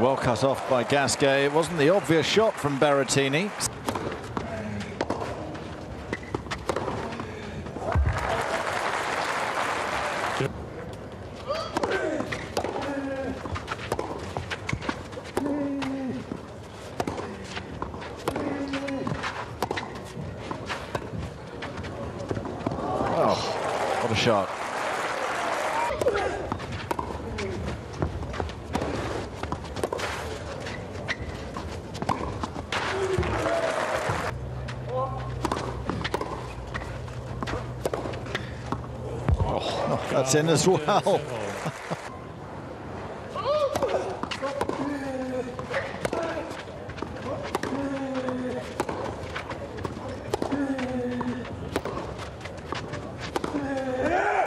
Well cut off by Gasquet. It wasn't the obvious shot from Berrettini. Oh, what a shot. Oh, that's in as well.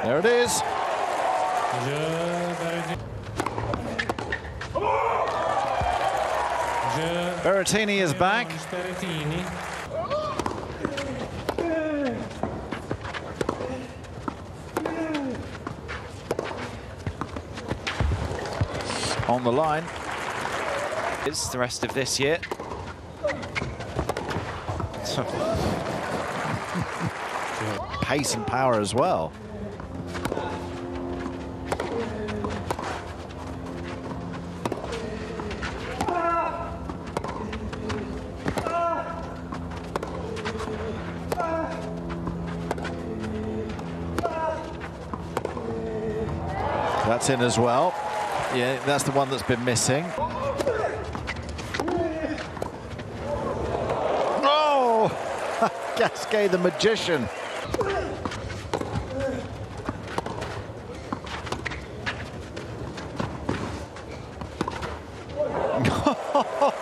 There it is. Berrettini is back. On the line. It's the rest of this year. Pace and power as well. That's in as well. Yeah, that's the one that's been missing. Oh! Gasquet, the magician.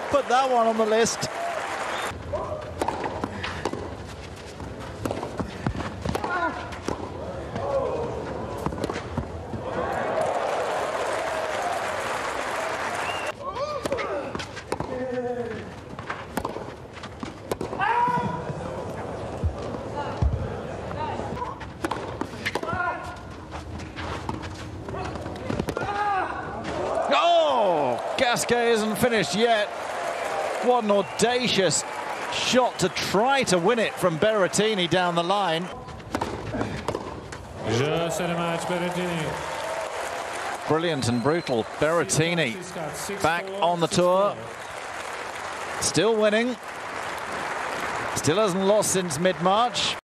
Put that one on the list. Gasquet isn't finished yet. What an audacious shot to try to win it from Berrettini down the line. Brilliant and brutal. Berrettini back on the tour. Still winning. Still hasn't lost since mid-March.